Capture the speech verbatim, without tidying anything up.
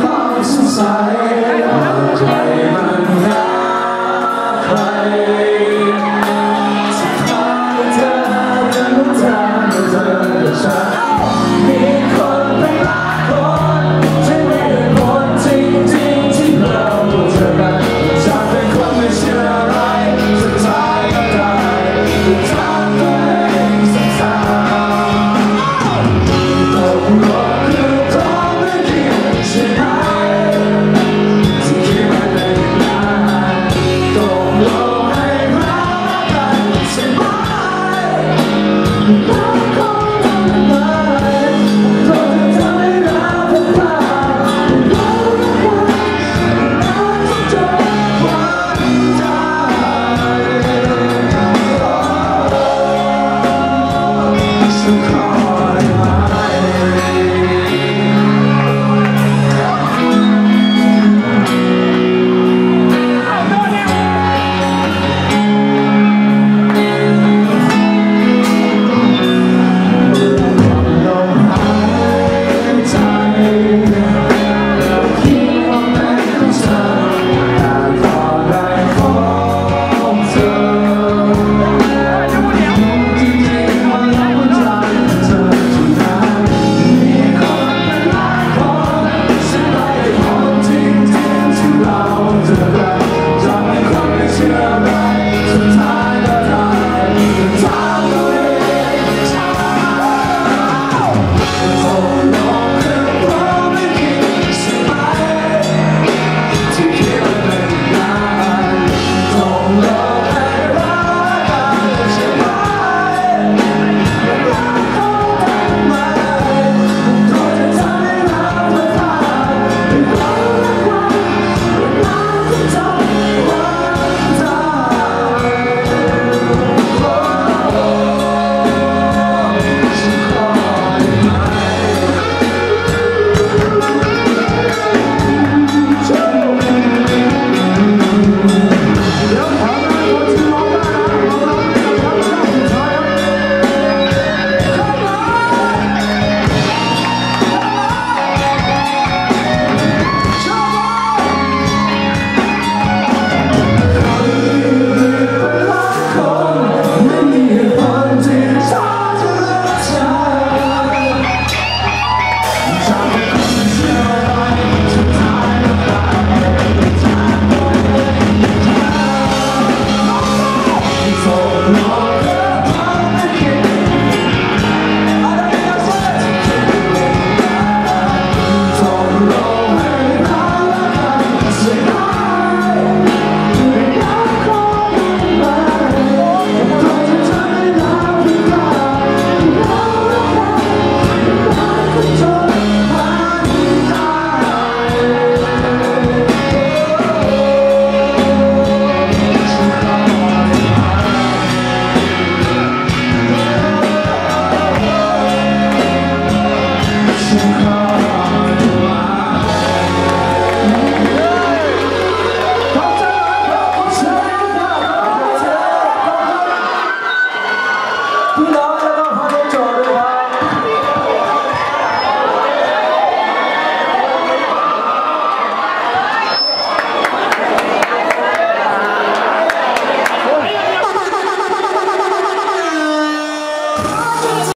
coffee inside.